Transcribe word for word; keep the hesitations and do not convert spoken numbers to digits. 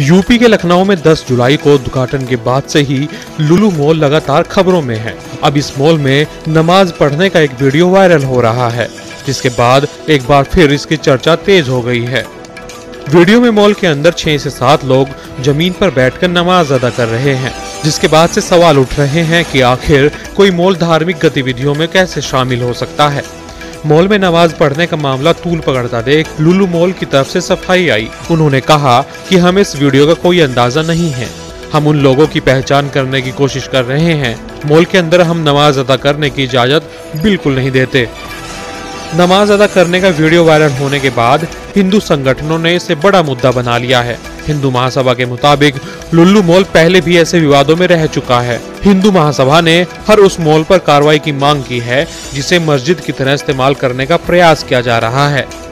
UP के लखनऊ में दस जुलाई को उद्घाटन के बाद से ही लुलु मॉल लगातार खबरों में है। अब इस मॉल में नमाज पढ़ने का एक वीडियो वायरल हो रहा है, जिसके बाद एक बार फिर इसकी चर्चा तेज हो गई है। वीडियो में मॉल के अंदर छह से सात लोग जमीन पर बैठकर नमाज अदा कर रहे हैं, जिसके बाद से सवाल उठ रहे हैं कि आखिर कोई मॉल धार्मिक गतिविधियों में कैसे शामिल हो सकता है। मॉल में नमाज पढ़ने का मामला तूल पकड़ता देख लुलु मॉल की तरफ से सफाई आई। उन्होंने कहा कि हमें इस वीडियो का कोई अंदाजा नहीं है, हम उन लोगों की पहचान करने की कोशिश कर रहे हैं। मॉल के अंदर हम नमाज अदा करने की इजाजत बिल्कुल नहीं देते। नमाज अदा करने का वीडियो वायरल होने के बाद हिंदू संगठनों ने इसे बड़ा मुद्दा बना लिया है। हिंदू महासभा के मुताबिक लुलु मॉल पहले भी ऐसे विवादों में रह चुका है। हिंदू महासभा ने हर उस मॉल पर कार्रवाई की मांग की है जिसे मस्जिद की तरह इस्तेमाल करने का प्रयास किया जा रहा है।